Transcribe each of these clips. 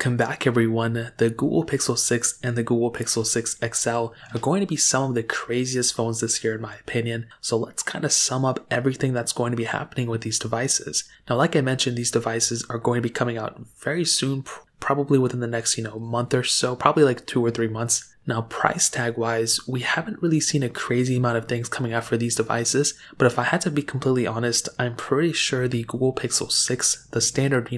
Welcome back everyone. The Google Pixel 6 and the Google Pixel 6 XL are going to be some of the craziest phones this year in my opinion, so let's kind of sum up everything that's going to be happening with these devices. Now like I mentioned, these devices are going to be coming out very soon, probably within the next month or so, probably like 2 or 3 months. Now price tag wise, we haven't really seen a crazy amount of things coming out for these devices, but if I had to be completely honest, I'm pretty sure the Google Pixel 6, the standard,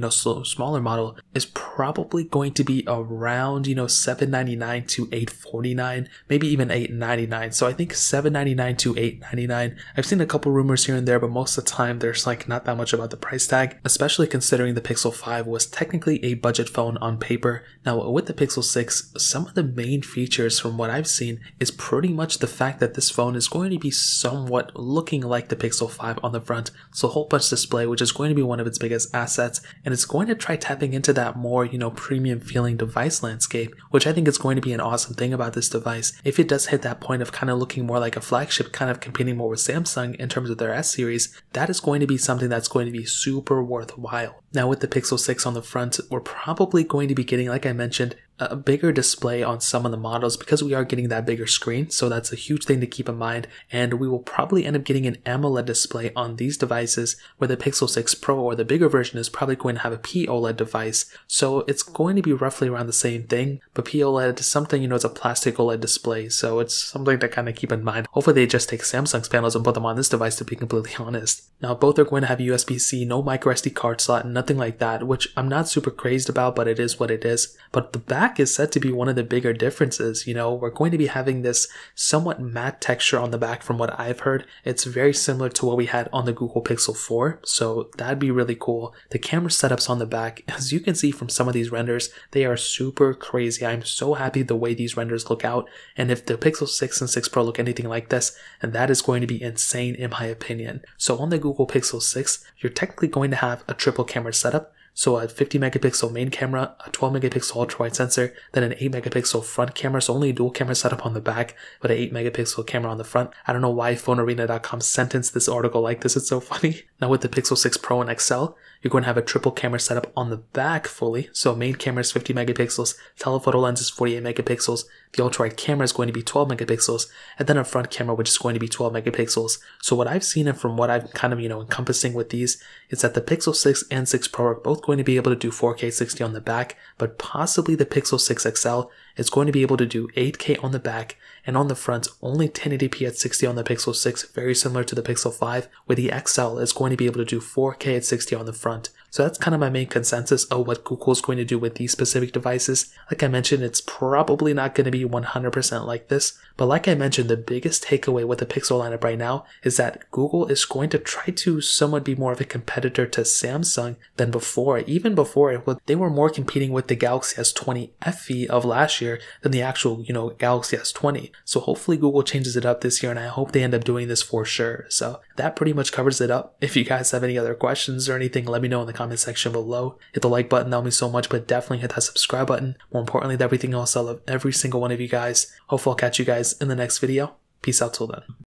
smaller model, is probably going to be around, $799 to $849, maybe even $899. So I think $799 to $899. I've seen a couple rumors here and there, but most of the time there's like not that much about the price tag, especially considering the Pixel 5 was technically a budget phone on paper. Now with the Pixel 6, some of the main features from what I've seen is pretty much the fact that this phone is going to be somewhat looking like the Pixel 5 on the front, so whole punch display, which is going to be one of its biggest assets, and it's going to try tapping into that more premium feeling device landscape, which I think is going to be an awesome thing about this device if it does hit that point of kind of looking more like a flagship, kind of competing more with Samsung in terms of their S series. That is going to be something that's going to be super worthwhile. Now with the Pixel 6 on the front, we're probably going to be getting, like I mentioned, a bigger display on some of the models because we are getting that bigger screen, so that's a huge thing to keep in mind, and we will probably end up getting an AMOLED display on these devices, where the Pixel 6 Pro or the bigger version is probably going to have a P-OLED device, so it's going to be roughly around the same thing, but P-OLED is something, it's a plastic OLED display, so it's something to kind of keep in mind. Hopefully they just take Samsung's panels and put them on this device, to be completely honest. Now both are going to have USB-C, no microSD card slot, nothing like that, which I'm not super crazed about, but it is what it is. But the back is said to be one of the bigger differences. We're going to be having this somewhat matte texture on the back from what I've heard. It's very similar to what we had on the Google Pixel 4, so that'd be really cool. The camera setups on the back, as you can see from some of these renders, they are super crazy. I'm so happy the way these renders look out, and if the Pixel 6 and 6 Pro look anything like this, and that is going to be insane in my opinion. So on the Google Pixel 6, you're technically going to have a triple camera setup. So a 50 megapixel main camera, a 12 megapixel ultra-wide sensor, then an 8 megapixel front camera, so only a dual camera setup on the back, but an 8 megapixel camera on the front. I don't know why phonearena.com sentenced this article like this, it's so funny. Now with the Pixel 6 Pro and XL, you're going to have a triple camera setup on the back fully, so main camera is 50 megapixels, telephoto lens is 48 megapixels, the ultra-wide camera is going to be 12 megapixels, and then a front camera which is going to be 12 megapixels. So what I've seen and from what I'm kind of, encompassing with these is that the Pixel 6 and 6 Pro are both going to be able to do 4K 60 on the back, but possibly the Pixel 6 XL is going to be able to do 8K on the back, and on the front only 1080p at 60 on the Pixel 6, very similar to the Pixel 5, where the XL is going to be able to do 4K at 60 on the front. So that's kind of my main consensus of what Google is going to do with these specific devices. Like I mentioned, it's probably not going to be 100% like this, but like I mentioned, the biggest takeaway with the Pixel lineup right now is that Google is going to try to somewhat be more of a competitor to Samsung than before. Even before, they were more competing with the Galaxy S20 FE of last year than the actual, Galaxy S20. So hopefully Google changes it up this year, and I hope they end up doing this for sure. So that pretty much covers it up. If you guys have any other questions or anything, let me know in the comment section below. Hit the like button, that'll mean so much, but definitely hit that subscribe button. More importantly than everything else, I love every single one of you guys. Hopefully I'll catch you guys in the next video. Peace out till then.